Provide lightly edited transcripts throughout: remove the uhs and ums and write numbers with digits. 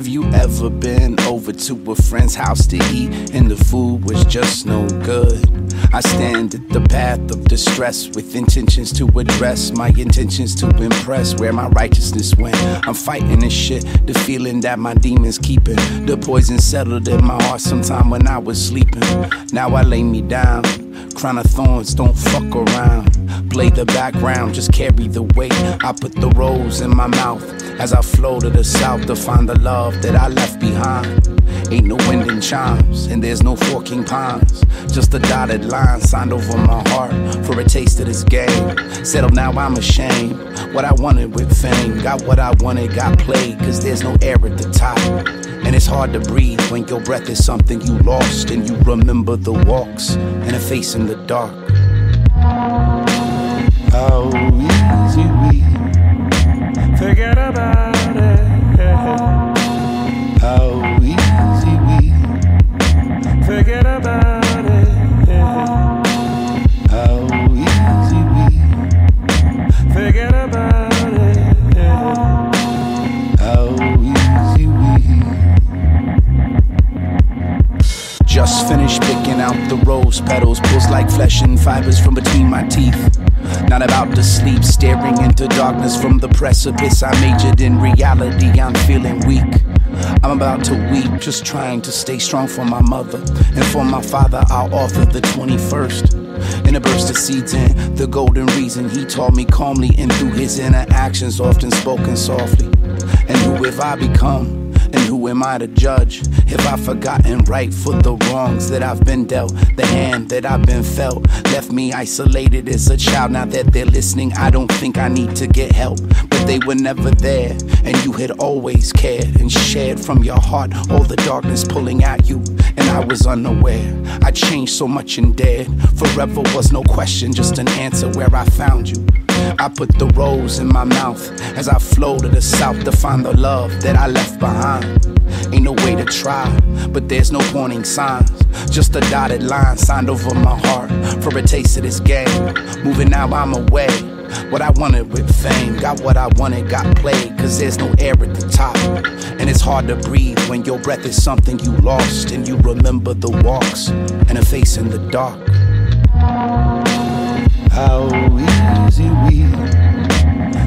Have you ever been over to a friend's house to eat and the food was just no good? I stand at the path of distress with intentions to address, my intentions to impress, where my righteousness went. I'm fighting this shit, the feeling that my demons keeping. The poison settled in my heart sometime when I was sleeping. Now I lay me down, crown of thorns, don't fuck around. Play the background, just carry the weight. I put the rose in my mouth as I flow to the south to find the love that I left behind. Ain't no wind in chimes, and there's no forking pines. Just a dotted line signed over my heart for a taste of this game. Settled now, I'm ashamed. What I wanted with fame, got what I wanted, got played, cause there's no air at the top. And it's hard to breathe when your breath is something you lost, and you remember the walks and a face in the dark. How easy we forget about it. How easy we forget about it. How easy we forget about it. How easy we. Just finished picking out the rose petals, pulls like flesh and fibers from between my teeth. Not about to sleep, staring into darkness from the precipice. I majored in reality, I'm feeling weak. I'm about to weep, just trying to stay strong for my mother. And for my father, I'll offer the 21st. In a burst of seeds and the golden reason, he taught me calmly, and through his interactions, often spoken softly. And who have I become? And who am I to judge? Have I forgotten right for the wrongs that I've been dealt? The hand that I've been felt left me isolated as a child. Now that they're listening, I don't think I need to get help. But they were never there, and you had always cared and shared from your heart all the darkness pulling at you, and I was unaware. I changed so much and dared. Forever was no question, just an answer where I found you. I put the rose in my mouth as I flow to the south to find the love that I left behind. Ain't no way to try, but there's no warning signs. Just a dotted line signed over my heart for a taste of this game. Moving now, I'm away. What I wanted with fame, got what I wanted, got played, cause there's no air at the top. And it's hard to breathe when your breath is something you lost, and you remember the walks and a face in the dark. How easy we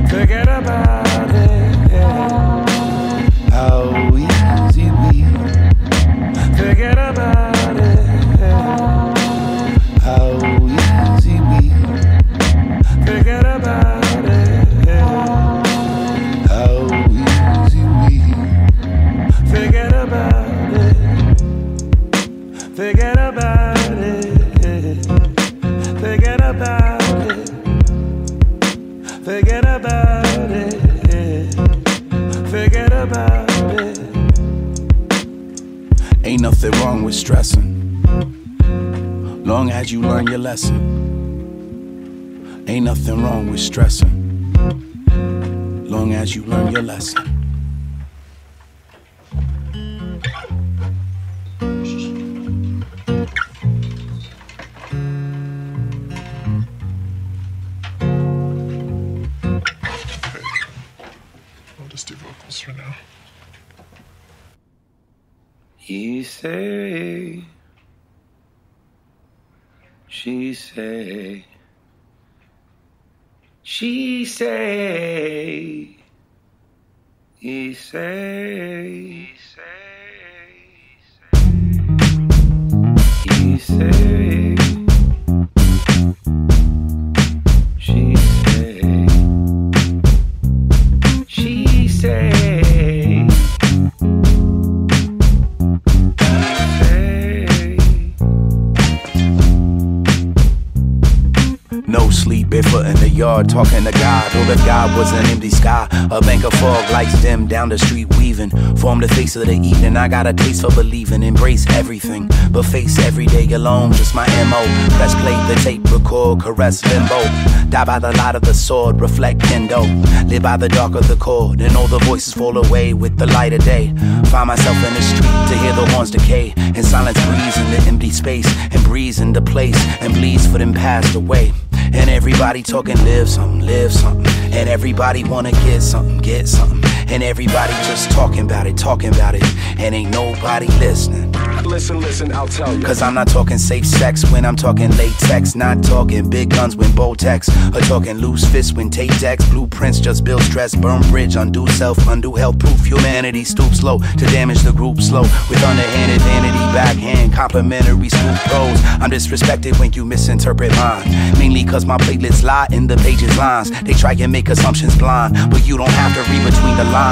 forget about it. How easy we forget about it. How easy we forget about it. How easy we forget about it. Forget about it. Forget about it. Forget about it, forget about it. Ain't nothing wrong with stressing, long as you learn your lesson. Ain't nothing wrong with stressing, long as you learn your lesson. He say, she say, she say, he say, he say, he say, she say, she say. No sleep, barefoot in the yard, talking to God. Oh, the God was an empty sky. A bank of fog lights dim down the street, weaving. Form the face of the evening. I got a taste for believing. Embrace everything, but face every day alone. Just my MO. Press play the tape, record, caress limbo. Die by the light of the sword, reflect kendo. Live by the dark of the cord, and all the voices fall away with the light of day. Find myself in the street to hear the horns decay. And silence breathes in the empty space, and breathes into place, and bleeds for them passed away. And everybody talking, live something, live something. And everybody wanna get something, get something. And everybody just talking about it, and ain't nobody listening. Listen, listen, I'll tell you. Cause I'm not talking safe sex when I'm talking latex. Not talking big guns when Botex, or talking loose fists when Tatex. Blueprints just build stress, burn bridge, undo self, undo health proof. Humanity stoops low to damage the group slow. With underhanded vanity, backhand, complimentary scoop pros. I'm disrespected when you misinterpret mine. Mainly cause my platelets lie in the pages lines. They try and make assumptions blind, but you don't have to read between the lines.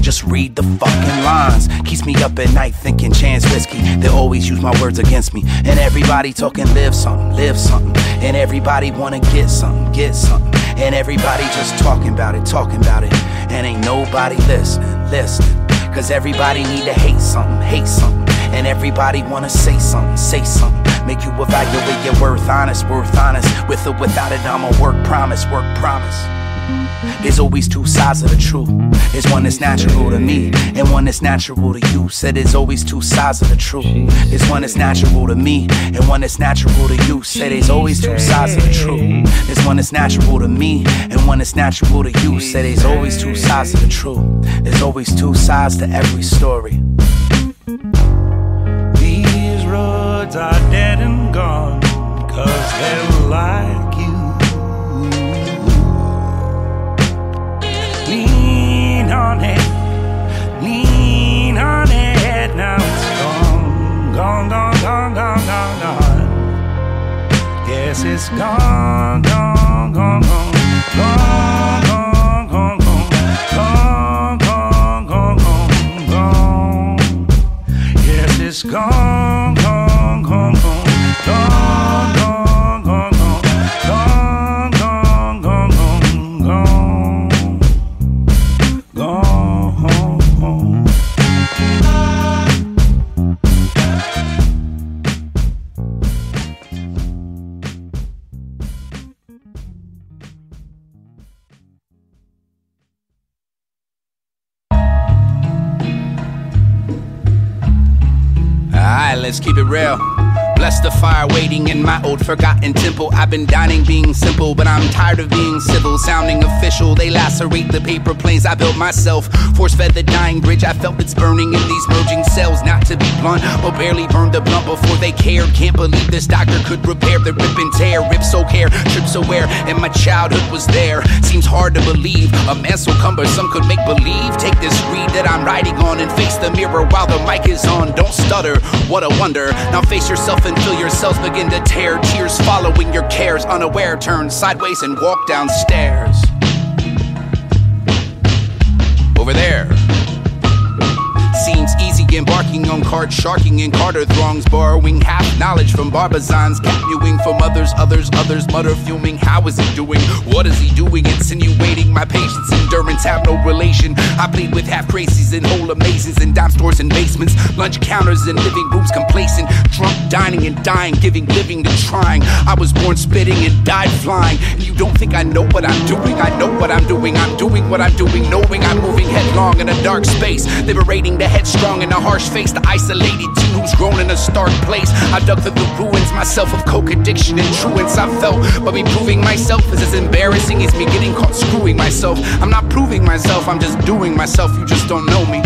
Just read the fucking lines. Keeps me up at night thinking chance whiskey. They always use my words against me. And everybody talking live something, live something. And everybody wanna get something, get something. And everybody just talking about it, and ain't nobody listening, listening. Cause everybody need to hate something, hate something. And everybody wanna say something, say something. Make you evaluate your worth honest, with or without it, I'ma work promise, work promise. There's always two sides of the truth. There's one that's natural to me and one that's natural to you. Said there's always two sides of the truth. There's one that's natural to me and one that's natural to you. Said there's always two sides of the truth. There's one that's natural to me and one that's natural to you. Said there's always two sides of the truth. There's always two sides to every story. These roads are dead and gone, cause they're like lean on it, now it's gone, gone, gone, gone, gone, gone. Yes, it's gone, gone, gone, gone, gone, gone, gone, gone, gone, gone, gone, gone. Yes, it's gone, gone, gone, gone, gone, gone, gone, gone. Let's keep it real. Bless the fire waiting in my old forgotten temple. I've been dining being simple, but I'm tired of being civil. Sounding official, they lacerate the paper planes I built myself. Force fed the dying bridge, I felt it's burning in these merging cells. Not to be blunt, but barely burned the blunt before they cared. Can't believe this doctor could repair the rip and tear. Rip so care, trip so wear, and my childhood was there. Seems hard to believe, a man so cumbersome could make believe. Take this reed that I'm riding on and face the mirror while the mic is on. Don't stutter, what a wonder. Now face yourself and feel yourselves begin to tear. Tears following your cares, unaware. Turn sideways and walk downstairs. Over there seems easy, embarking on card sharking in Carter throngs, borrowing half knowledge from barbazans, capturing from others, mutter fuming. How is he doing? What is he doing? Insinuating my patience, endurance have no relation. I played with half crazies and whole amazings in dime stores and basements, lunch counters and living rooms complacent, drunk dining and dying, giving living to trying. I was born spitting and died flying. And you don't think I know what I'm doing? I know what I'm doing. I'm doing what I'm doing, knowing I'm moving headlong in a dark space, liberating the headstrong in a harsh face, the isolated teen who's grown in a stark place. I dug through the ruins myself of coke addiction and truants I felt, but me proving myself is as embarrassing as me getting caught screwing myself. I'm not proving myself, I'm just doing myself, you just don't know me.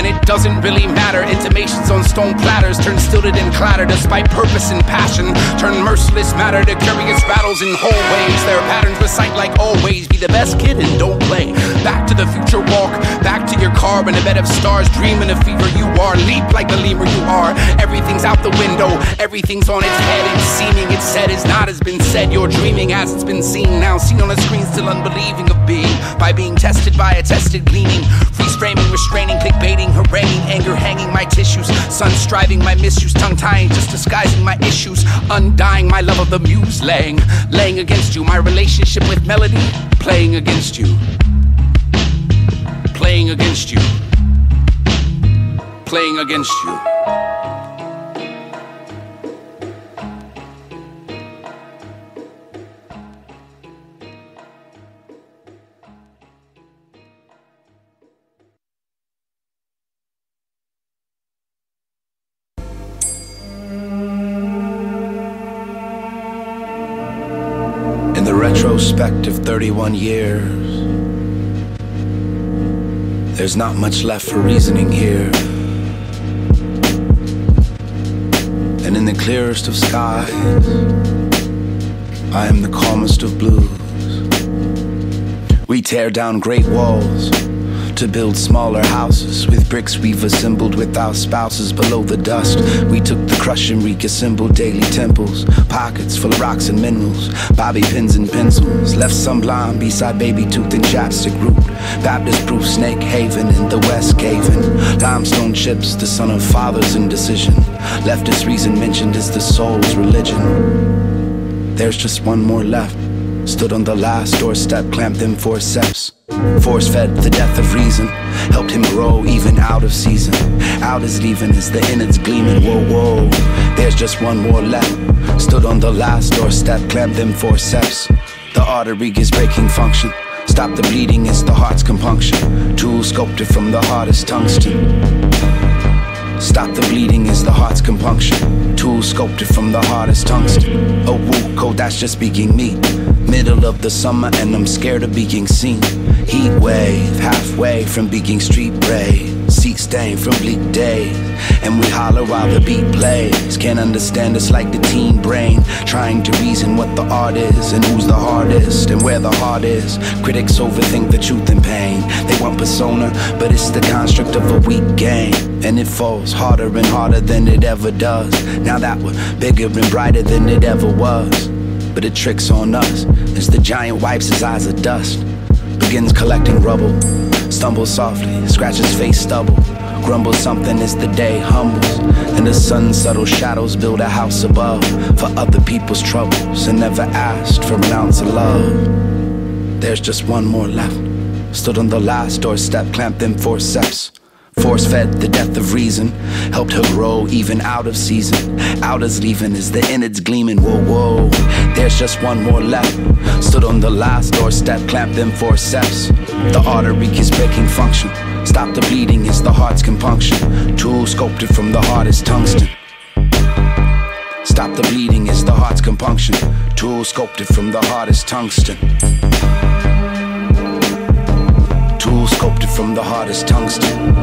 And it doesn't really matter. Intimations on stone platters turn stilted and clatter, despite purpose and passion. Turn merciless matter to curious rattles in whole ways. Their patterns recite like always. Be the best kid and don't play. Back to the future walk, back to your car in a bed of stars, dreaming a fever you are. Leap like the lemur you are. Everything's out the window, everything's on its head. It's seeming it's said is not has been said. You're dreaming as it's been seen. Now seen on a screen, still unbelieving of being. By being tested by a tested gleaning. Free framing, restraining, clickbaiting, haranguing, anger hanging my tissues, sun striving my misuse, tongue tying, just disguising my issues, undying my love of the muse, laying against you, my relationship with melody, playing against you, playing against you, playing against you. retrospective 31 years, there's not much left for reasoning here. And in the clearest of skies, I am the calmest of blues. We tear down great walls to build smaller houses. With bricks we've assembled with our spouses. Below the dust we took the crush and reassembled daily temples. Pockets full of rocks and minerals, bobby pins and pencils. Left some blind beside baby tooth and chapstick root. Baptist proof snake haven in the west caving. Limestone chips, the son of father's indecision. Leftist reason mentioned is the soul's religion. There's just one more left. Stood on the last doorstep, clamped them forceps. Force-fed the death of reason, helped him grow even out of season. Out is leaving as the innards gleaming. Whoa, whoa, there's just one more left. Stood on the last doorstep, clamped them forceps. The artery is breaking function. Stop the bleeding, it's the heart's compunction. Tool sculpted from the hardest tungsten. Stop the bleeding is the heart's compunction. Tool sculpted from the hardest tungsten. Oh, woo, cold, that's just being me. Middle of the summer and I'm scared of being seen. Heat wave, halfway from being street brave. Seat stain from bleak days. And we holler while the beat plays. Can't understand us like the teen brain, trying to reason what the art is and who's the hardest and where the heart is. Critics overthink the truth and pain. They want persona, but it's the construct of a weak game. And it falls harder and harder than it ever does. Now that we're bigger and brighter than it ever was. But it tricks on us as the giant wipes his eyes of dust. Begins collecting rubble, stumbles softly, scratches face stubble. Grumbles something as the day humbles. And the sun's subtle shadows build a house above for other people's troubles and never asked for an ounce of love. There's just one more left. Stood on the last doorstep, clamped them forceps. Force-fed the death of reason, helped her grow even out of season. Outers leaving as the innards gleaming. Whoa, whoa, there's just one more left. Stood on the last doorstep, clamped them forceps. The artery is breaking function. Stop the bleeding, it's the heart's compunction. Tool sculpted from the hardest tungsten. Stop the bleeding, it's the heart's compunction. Tool sculpted from the hardest tungsten. Tool sculpted from the hardest tungsten.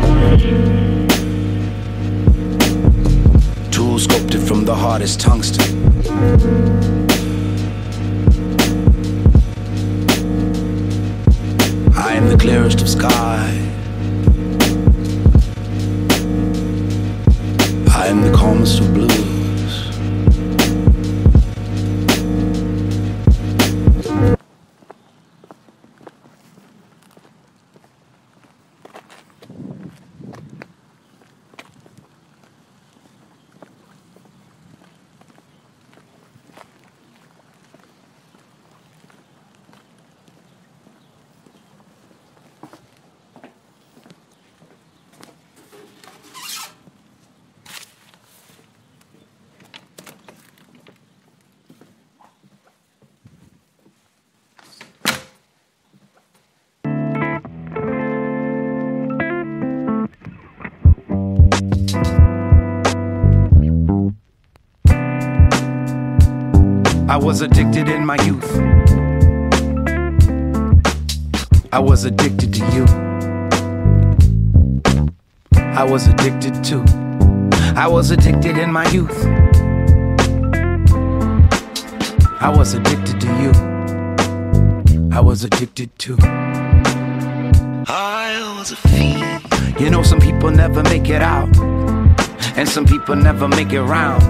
Tool sculpted from the hardest tungsten. I am the clearest of sky. I am the calmest of blues. I was addicted in my youth. I was addicted to you. I was addicted to. I was addicted in my youth. I was addicted to you. I was addicted to. I was a fiend. You know, some people never make it out, and some people never make it round.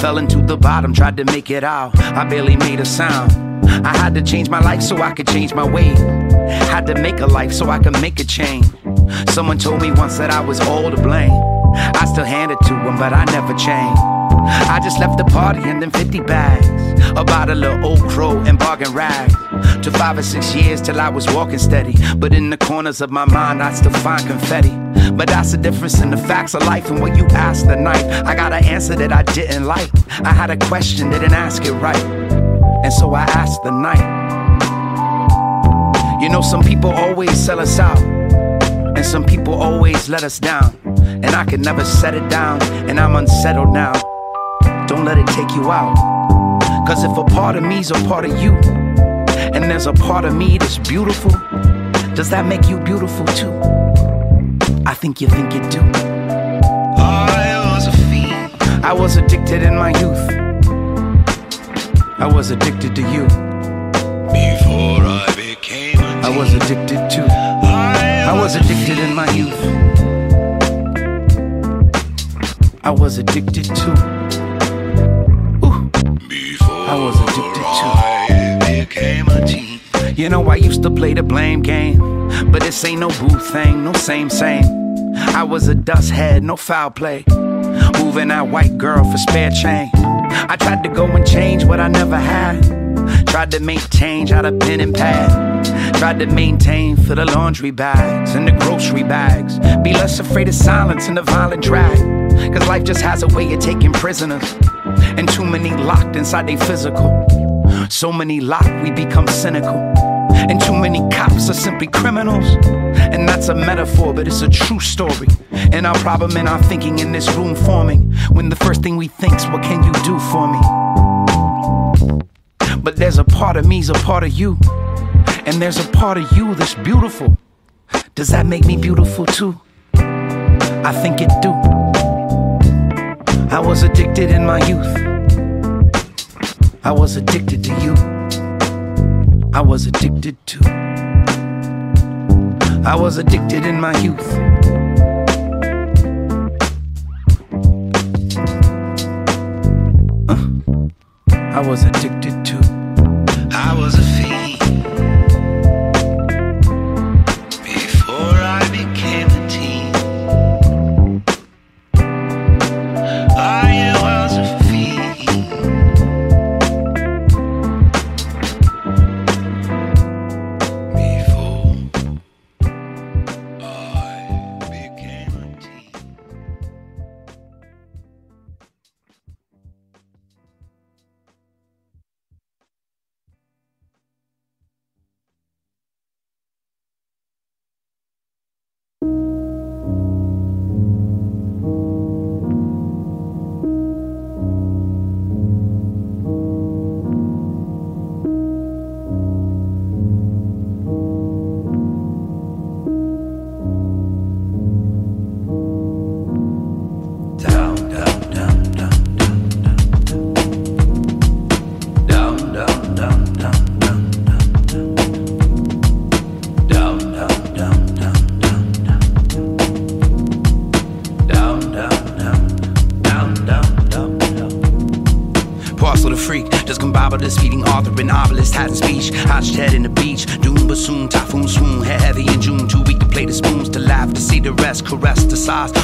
Fell into the bottom, tried to make it out. I barely made a sound. I had to change my life so I could change my way. Had to make a life so I could make a change. Someone told me once that I was all to blame. I still handed to him, but I never changed. I just left the party and then 50 bags. A bottle of Old Crow and bargain rags. Took 5 or 6 years till I was walking steady. But in the corners of my mind I still find confetti. But that's the difference in the facts of life and what you asked the night. I got an answer that I didn't like. I had a question, didn't ask it right. And so I asked the night. You know, some people always sell us out. And some people always let us down. And I could never set it down. And I'm unsettled now. Don't let it take you out. Cause if a part of me's a part of you, And there's a part of me that's beautiful. Does that make you beautiful too? I think you do. I was a fiend. I was addicted in my youth. I was addicted to you. Before I became a teen, I was addicted to. I was addicted in my youth. I was addicted to. I was addicted to. You know, I used to play the blame game, but this ain't no boo thing, no same. I was a dust head, no foul play, moving that white girl for spare change. I tried to go and change what I never had, tried to make change out of pen and pad, tried to maintain for the laundry bags and the grocery bags, be less afraid of silence and the violent drag, cause life just has a way of taking prisoners. And too many locked inside they physical. So many locked we become cynical. And too many cops are simply criminals. And that's a metaphor, but it's a true story. And our problem and our thinking in this room forming, when the first thing we think's, what can you do for me? But there's a part of me's a part of you. And there's a part of you that's beautiful. Does that make me beautiful too? I think it do. I was addicted in my youth. I was addicted to you. I was addicted to. I was addicted in my youth. I was addicted to. I was a fiend before I became a teen. I was a fiend before I became a teen.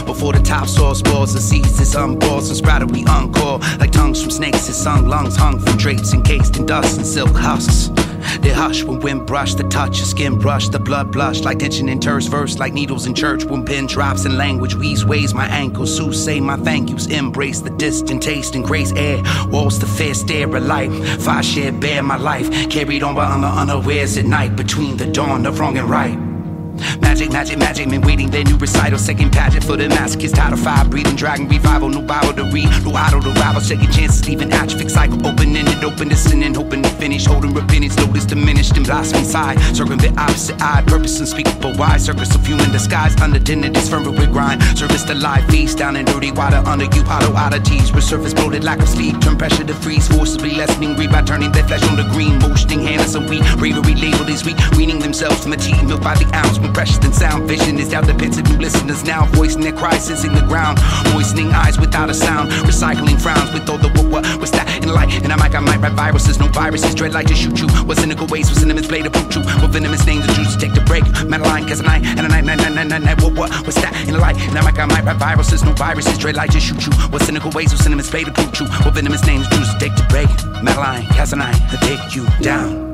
Before the top source spores, the seeds is unballs and sprouted we encore. Like tongues from snakes, his sung lungs hung from drapes encased in dust and silk husks. They hush when wind brush, the touch of skin brush, the blood blush, like tension in terse verse, like needles in church. When pin drops in language, wheeze waves my ankles, say my thank yous, embrace the distant taste and grace air. Walls the fair stare of light, fire share bear my life, carried on by unawares at night, between the dawn of wrong and right. Magic, men waiting their new recital. Second pageant for the masochist, title 5, breathing dragon, revival, no Bible to read, no idol to rival, second chances, leaving atrophic cycle, open-ended, open to sinning, hoping to finish, holding repentance, notice diminished and blasphemy side, circumvent opposite eye, purpose unspeakable wide, circus of human disguise, undertended, is firm with grind, service to live, face down in dirty water, under you, hollow oddities, resurface, bloated lack of sleep, turn pressure to freeze, forcibly lessening, read by turning their flesh on the green, motioning hands and wheat, bravery labeled as weak, weaning themselves from a tea, milk by the ounce, when precious and sound vision is down the pits of new listeners now, voicing their cries, sensing the ground, moistening eyes without a sound, recycling frowns with all the what's that in light, and I might write viruses, no viruses, dread light to shoot you, what cynical ways, what cinnamons play to boot you, what venomous names to choose to take the break, Madeline, cause a night, what's that in light, and I might write viruses, no viruses, dread light to shoot you, what cynical ways, what cinnamons play to boot you, what venomous names to choose to take the break, Madeline, cause a night, I'll take you down.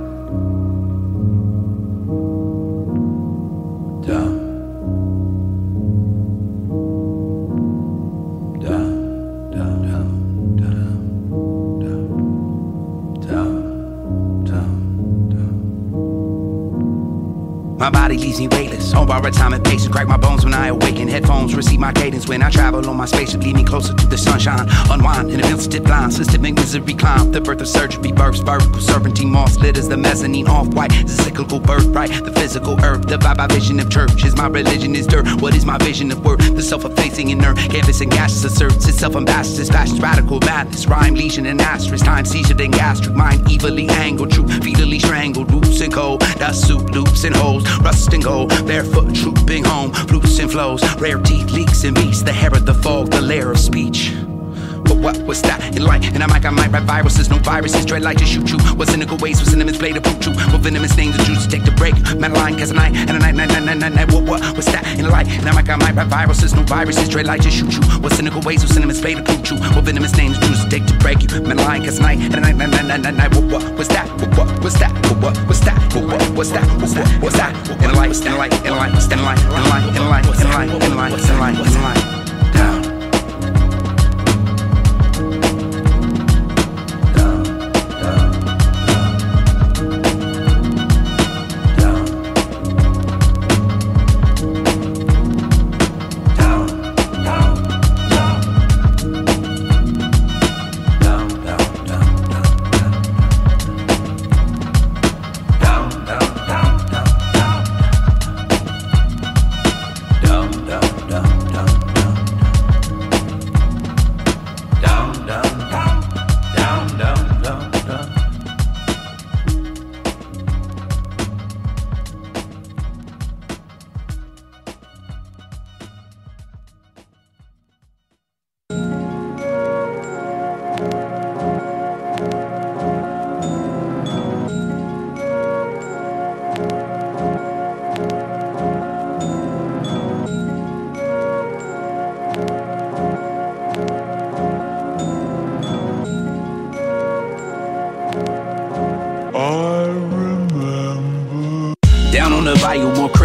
My body leaves me weightless, on borrowed time and patience. Crack my bones when I awaken, headphones receive my cadence. When I travel on my spaceship, lead me closer to the sunshine. Unwind in a sensitive blind, systemic misery climb. The birth of surgery, births, vertical serpentine moss litters the mezzanine off-white, the cyclical birthright, the physical earth. The vibe, I vision of church is my religion is dirt. What is my vision of worth? The self-effacing inert, canvas and gaseous asserts itself ambassadors, fashions, radical madness, rhyme, lesion, and asterisk. Time seizure, then gastric, mind evilly angled, truth fetally strangled, roots and cold, dust soup, loops and holes. Rust and gold, barefoot trooping home, flutes and flows, rare teeth, leaks and beats, the hair of the fog, the lair of speech. But what was that in light? And I might write viruses, no viruses, dread light to shoot you. What cynical ways, with cinnamon blade to boot you. What venomous names to choose to take the break? Madeline, cause a night, and a night, night, night, night, night, night. What was that in light? And I might write viruses, no viruses, dread light to shoot you. What cynical ways, with cinnamon blade to boot you. What venomous names to choose to take to break you. Madeline, cause a night, and a night, night, night, night, night, night. What was that? What was that? What was that? What was that? What was that? In light, in light, in light, in light, in light, in light, in light, in light, in light, in light, down.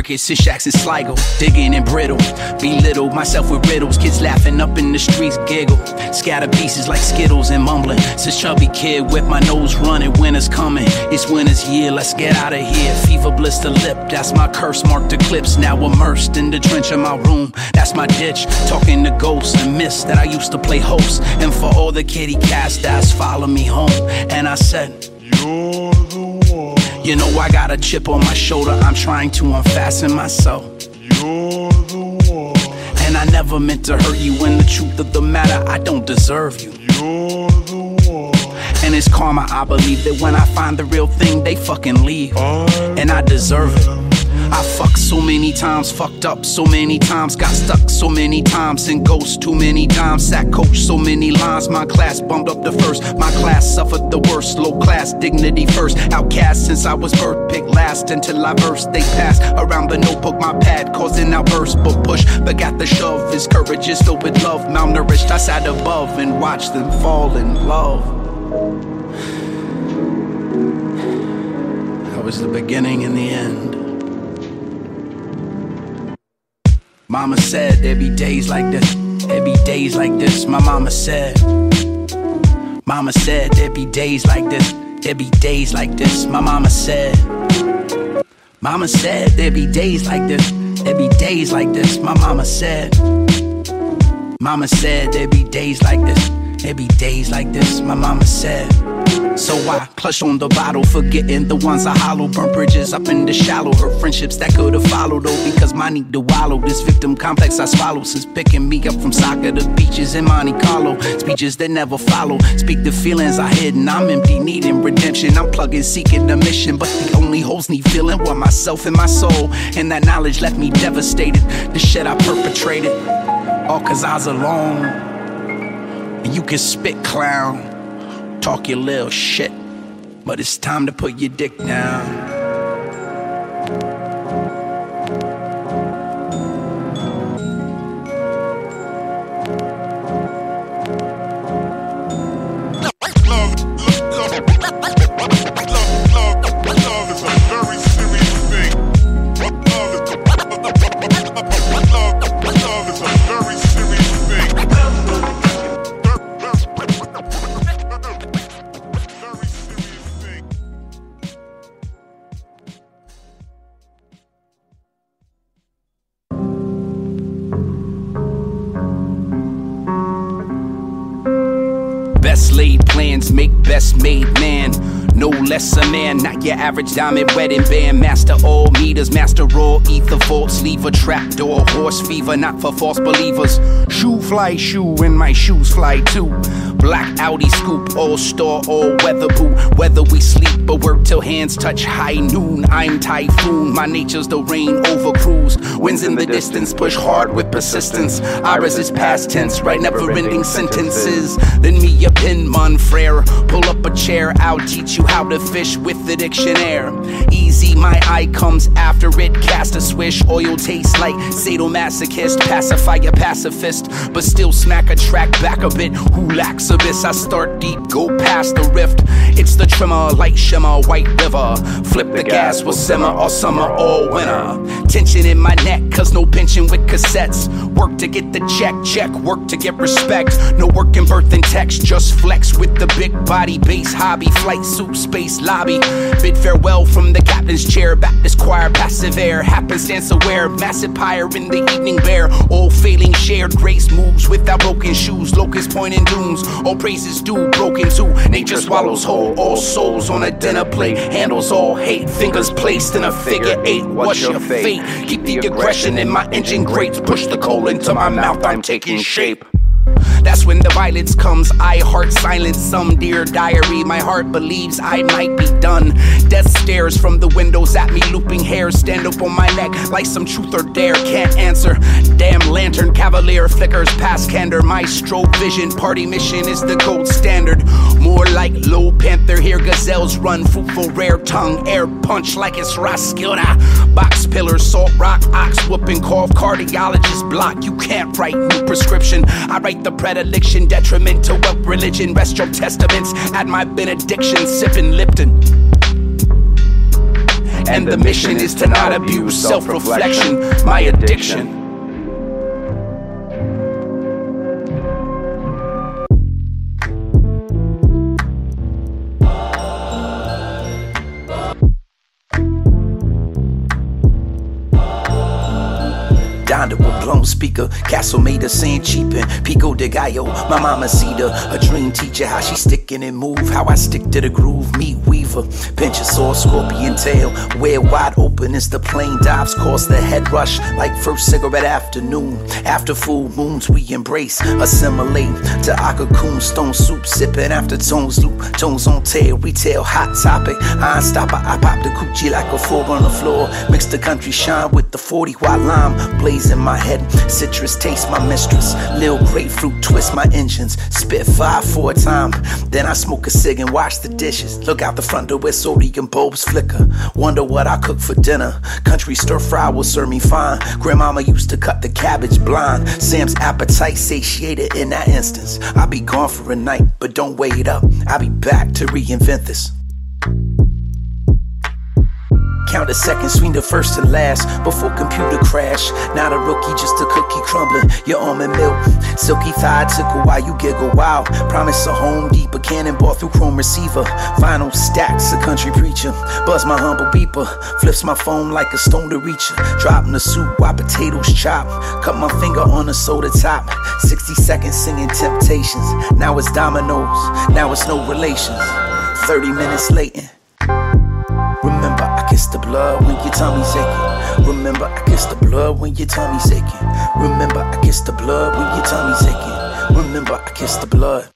Since Shax and Sligo, digging and brittle, belittled myself with riddles. Kids laughing up in the streets, giggle, scatter pieces like Skittles and mumbling. Since chubby kid with my nose running, winter's coming, it's winter's year, let's get out of here. Fever blister lip, that's my curse, marked eclipse. Now immersed in the trench of my room, that's my ditch. Talking to ghosts and myths that I used to play host. And for all the kitty cast eyes, follow me home. And I said, you're the one. You know I got a chip on my shoulder, I'm trying to unfasten myself. You're the one. And I never meant to hurt you, and the truth of the matter, I don't deserve you. You're the one. And it's karma, I believe that when I find the real thing, they fucking leave. And I deserve it. I fucked so many times, fucked up so many times, got stuck so many times, and ghosts too many times, sack coach so many lines, my class bumped up the first, my class suffered the worst, low class, dignity first, outcast since I was birth, picked last until I versed, they passed around the notebook, my pad causing outbursts, but push, but got the shove, his courage is filled with love, malnourished, I sat above and watched them fall in love. That was the beginning and the end. Mama said there be days like this, there be days like this, my mama said. Mama said there be days like this, there be days like this, my mama said. Mama said there be days like this, there be days like this, my mama said. Mama said there be days like this, there be days like this, my mama said. So I clutch on the bottle, forgetting the ones I hollow. Burn bridges up in the shallow, hurt friendships that could've followed. Oh, because my need to wallow, this victim complex I swallow. Since picking me up from soccer to beaches in Monte Carlo, speeches that never follow, speak the feelings I hidden. I'm empty, needing redemption, I'm plugging, seeking a mission. But the only holes need feeling were myself and my soul, and that knowledge left me devastated. The shit I perpetrated, all cause I was alone. And you can spit, clown, talk your little shit, but it's time to put your dick down. Love is a very serious thing. Love is a very serious thing. Best laid plans make best made man. No less a man, not your average diamond wedding band. Master all meters, master all ether vaults. Leave a trapdoor, horse fever, not for false believers. Shoe fly shoe and my shoes fly too. Black Audi scoop, all-star, all-weather boot. Whether we sleep or work till hands touch high noon, I'm typhoon, my nature's the rain over cruise. Winds in the distance, push hard with persistence. I resist past tense, write never-ending sentences. Lend me a pen, mon frere, pull up a chair. I'll teach you how to fish with the dictionary. Easy, my eye comes after it, cast a swish. Oil tastes like sadomasochist, pacify a pacifist, but still smack a track back a bit. Who lacks abyss? I start deep, go past the rift. It's the trimmer, light shimmer, white river. Flip the gas, we'll simmer all summer, all winter. Tension in my neck, cause no pension with cassettes. Work to get the check, check, work to get respect. No work in birth and text, just flex with the big body, base hobby, flight suit, space lobby. Bid farewell from the captain's chair, Baptist choir, passive air, happenstance aware, massive pyre in the evening bear. All failing shared grace moves without broken shoes, locust pointing dooms. All praises due, broken too. Nature swallows whole, all souls on a dinner plate. Handles all hate, fingers placed in a figure eight. What's your fate? Keep the aggression in my engine grates. Push the coal into my mouth, I'm taking shape. That's when the violence comes, I heart silence some dear diary. My heart believes I might be done. Death stares from the windows at me, looping hairs stand up on my neck like some truth or dare. Can't answer, damn lantern cavalier flickers past candor. My strobe vision, party mission is the gold standard. More like low panther, here gazelles run. Fruitful rare tongue, air punch like it's Roskilde. Box pillars, salt rock, ox whooping cough. Cardiologist block, you can't write new prescription. I write the predilection, detriment to what religion. Rest your testaments at my benediction, sipping Lipton. And the mission is to not abuse self-reflection, my addiction. Donda with blown speaker, Castle made her saying cheapin', Pico de Gallo, my mama cedar, a dream teacher, how she stickin' and move, how I stick to the groove, meat weaver, pinch a saw, scorpion tail, wear wide open as the plane dives, cause the head rush, like first cigarette afternoon, after full moons we embrace, assimilate, to Akacoon, stone soup, sippin' after tones loop, tones on tail, retail, hot topic, I stopper, I pop the coochie like a four on the floor, mix the country shine with the 40 watt lime, blaze in my head, citrus taste my mistress. Lil grapefruit twist my engines. Spit fire for a time, then I smoke a cig and wash the dishes. Look out the front door where sodium bulbs flicker. Wonder what I cook for dinner. Country stir fry will serve me fine. Grandmama used to cut the cabbage blind. Sam's appetite satiated in that instance. I'll be gone for a night, but don't wait up. I'll be back to reinvent this. Count a second, swing the first and last before computer crash. Not a rookie, just a cookie crumbling. Your almond milk, silky thigh tickle while you giggle. Wow, promise a home deeper, cannonball through chrome receiver. Vinyl stacks, a country preacher. Buzz my humble beeper, flips my phone like a stone to reach her. Dropping the soup while potatoes chop. Cut my finger on a soda top. 60 seconds singing Temptations. Now it's dominoes, now it's no relations. 30 minutes later. Remember, I kiss the blood when your tummy's aching. Remember, I kiss the blood when your tummy's aching. Remember, I kiss the blood when your tummy's aching. Remember, I kiss the blood.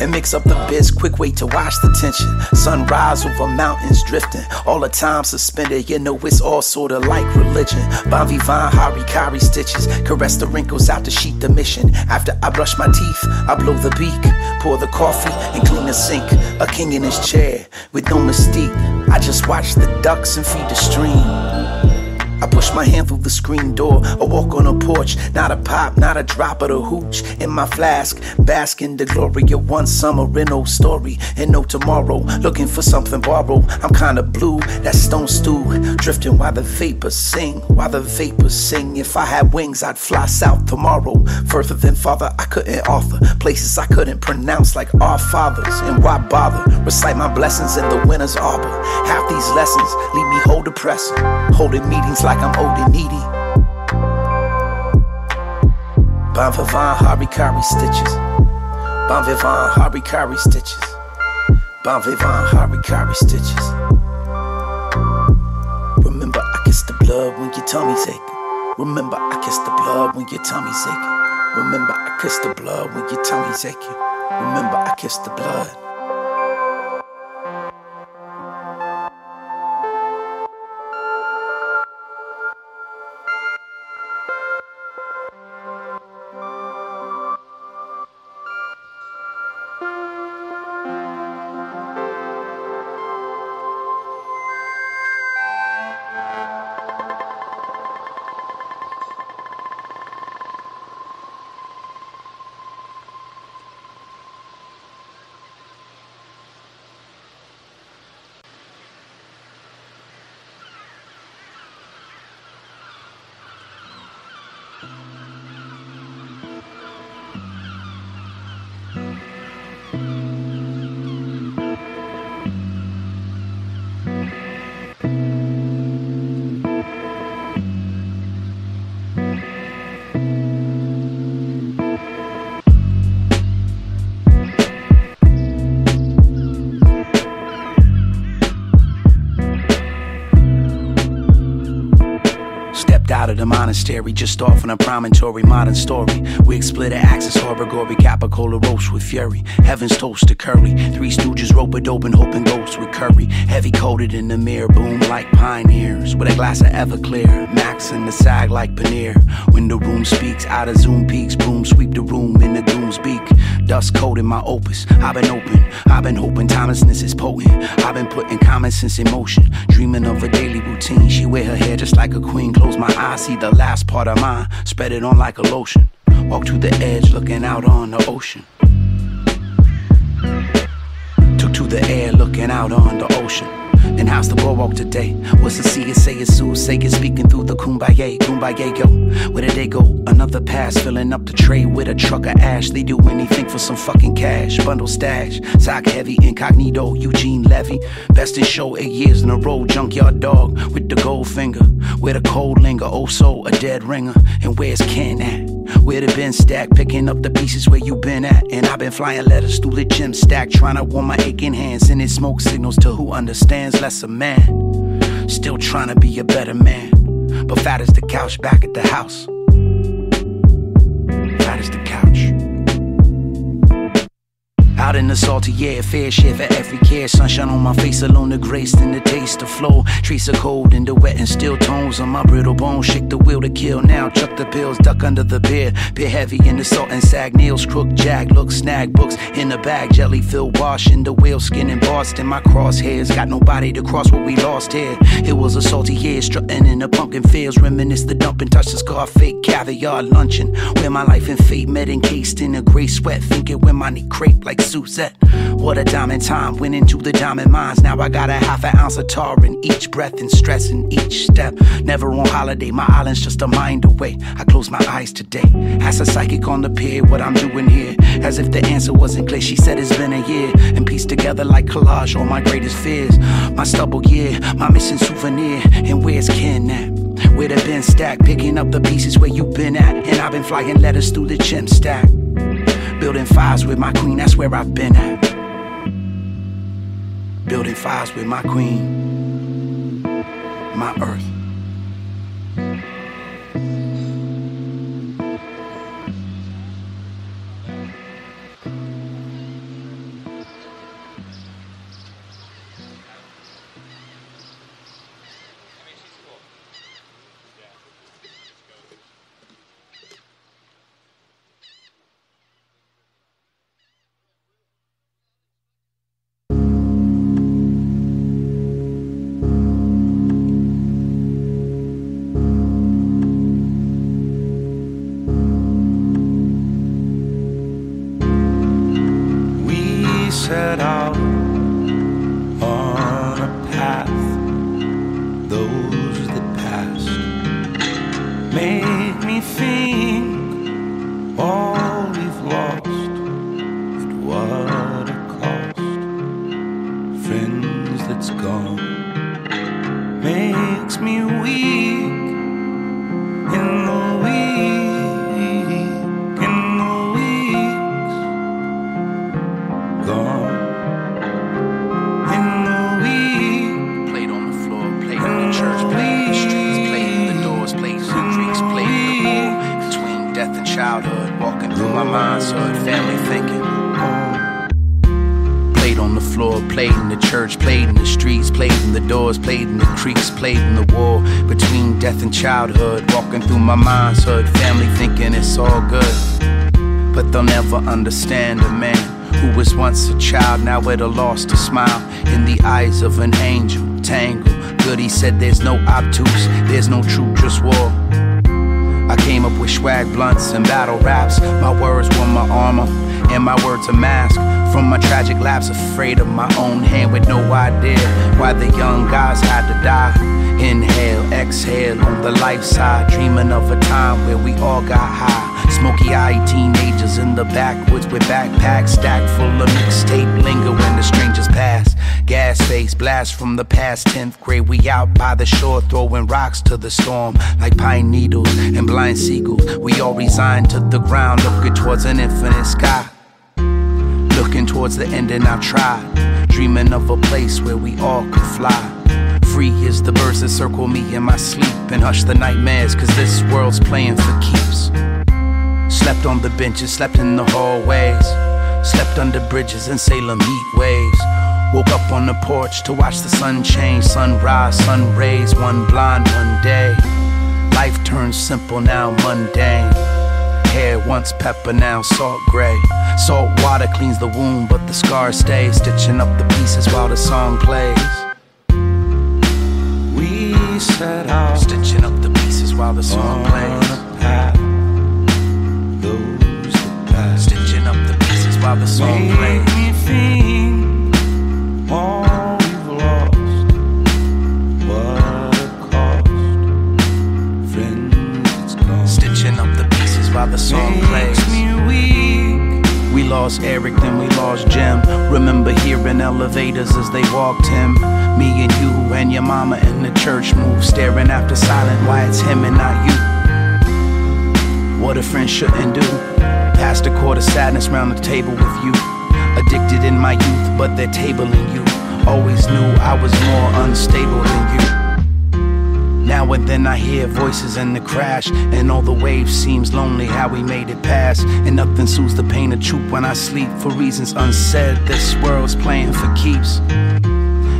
And mix up the biz, quick way to watch the tension. Sunrise over mountains drifting, all the time suspended. You know it's all sorta like religion. Bon vivant, harikari stitches, caress the wrinkles out to sheet the mission. After I brush my teeth, I blow the beak, pour the coffee and clean the sink. A king in his chair with no mystique. I just watch the ducks and feed the stream. I push my hand through the screen door, I walk on a porch, not a pop, not a drop of the hooch in my flask, bask in the glory of one summer and no story, and no tomorrow, looking for something borrowed. I'm kinda blue, that stone stew, drifting while the vapors sing, while the vapors sing. If I had wings, I'd fly south tomorrow, further than father, I couldn't offer, places I couldn't pronounce like our fathers, and why bother, recite my blessings in the winter's arbor, half these lessons leave me whole depressed, holding meetings like I'm old and needy. Bon Vivant Harikari stitches. Bon Vivant Harikari stitches. Bon Vivant Harikari stitches. Remember, I kiss the blood when your tummy's aching. Remember, I kiss the blood when your tummy's aching. Remember, I kiss the blood when your tummy's aching. Remember, I kiss the blood. Out of the monastery, just off on a promontory, modern story. Wig split an axis, horrigory, capicola roast with fury. Heaven's toast to curry. Three stooges rope a dope and hoping ghosts with curry. Heavy coated in the mirror, boom like pioneers. With a glass of Everclear, Max in the sag like paneer. When the room speaks, out of zoom peaks, boom sweep the room in the doom's beak. Dust coated my opus. I've been open, I've been hoping timelessness is potent. I've been putting common sense in motion, dreaming of a daily routine. She wear her hair just like a queen. Close my I see the last part of mine, spread it on like a lotion. Walk to the edge, looking out on the ocean. Took to the air, looking out on the ocean. And how's the boardwalk today? What's the sea? Say it's soothsaying, speaking through the kumbaya, kumbaya yo. Where did they go? Another pass, filling up the tray with a truck of ash. They do anything for some fucking cash. Bundle stash, sock heavy, incognito, Eugene Levy. Best in show 8 years in a row, junkyard dog with the gold finger. Where the cold linger, oh so a dead ringer. And where's Ken at? Where the bin stack, picking up the pieces where you been at. And I've been flying letters through the gym stack, trying to warm my aching hands, sending smoke signals to who understands less a man. Still trying to be a better man, but fat is the couch back at the house. Fat is the couch. Out in the salty air, fair share for every care. Sunshine on my face alone, the grace and the taste, the flow. Trace of cold in the wet and still tones on my brittle bones. Shake the wheel to kill now, chuck the pills, duck under the beer. Beer heavy in the salt and sag, nails, crook, jag, look, snag, books in the bag. Jelly filled wash in the whale, skin embossed in my crosshairs. Got nobody to cross what we lost here. It was a salty hair, strutting in the pumpkin fields. Reminisce the dumping, touch the scar, fake caviar luncheon. Where my life and fate met, encased in a gray sweat. Thinking when my knee creped like Suzette. What a diamond time, went into the diamond mines. Now I got a half an ounce of tar in each breath and stress in each step. Never on holiday, my island's just a mind away. I close my eyes today. Ask a psychic on the pier what I'm doing here. As if the answer wasn't clear, she said it's been a year. And pieced together like collage all my greatest fears. My stubble gear, my missing souvenir. And where's Ken at? Where the bin stack, picking up the pieces where you been at. And I've been flying letters through the gym stack. Building fires with my queen, that's where I've been at. Building fires with my queen, my earth. Set out on a path, those that passed make me think all we've lost at what a cost. Friends that's gone makes me weak in the weak. always played the role between death and childhood, walking through my mind's hood, family thinking. Played on the floor, played in the church, played in the streets, played in the doors, played in the creeks, played in the war, between death and childhood, walking through my mind's hood, family thinking it's all good. But they'll never understand a man who was once a child, now at a loss to smile, in the eyes of an angel, tangled. He said there's no obtuse, there's no truth, just war. I came up with swag blunts and battle raps. My words were my armor, and my words a mask. From my tragic laps, afraid of my own hand, with no idea why the young guys had to die. Inhale, exhale, on the life side, dreaming of a time where we all got high. Smoky-eyed teenagers in the backwoods with backpacks stacked full of mixtape linger when the strangers pass. Gas face, blast from the past, 10th grade, we out by the shore, throwing rocks to the storm, like pine needles and blind seagulls. We all resigned to the ground, looking towards an infinite sky, looking towards the end, and I tried, dreaming of a place where we all could fly. Free as the birds that circle me in my sleep, and hush the nightmares, cause this world's playing for keeps. Slept on the benches, slept in the hallways, slept under bridges in Salem heat waves. Woke up on the porch to watch the sun change, sunrise, sun rays, one blind, one day. Life turns simple, now mundane. Hair once pepper, now salt gray. Salt water cleans the wound, but the scar stays, stitching up the pieces while the song plays. We set out, stitching up the pieces while the song plays. Lose the path, stitching up the pieces while the song plays. All we've lost, what it cost, friends, it's gone. Stitching up the pieces while the song plays. Makes me weak. We lost Eric, then we lost Jim. Remember hearing elevators as they walked him. Me and you and your mama in the church move, staring after silent, why it's him and not you. What a friend shouldn't do. Past the quarter sadness round the table with you. Addicted in my youth, but they're tabling you. Always knew I was more unstable than you. Now and then I hear voices in the crash, and all the waves seems lonely how we made it past. And nothing soothes the pain of truth when I sleep, for reasons unsaid, this world's playing for keeps.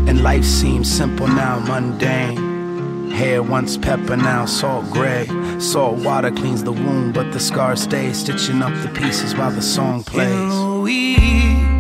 And life seems simple now, mundane. Hair once pepper, now salt gray. Salt water cleans the wound, but the scar stays, stitching up the pieces while the song plays.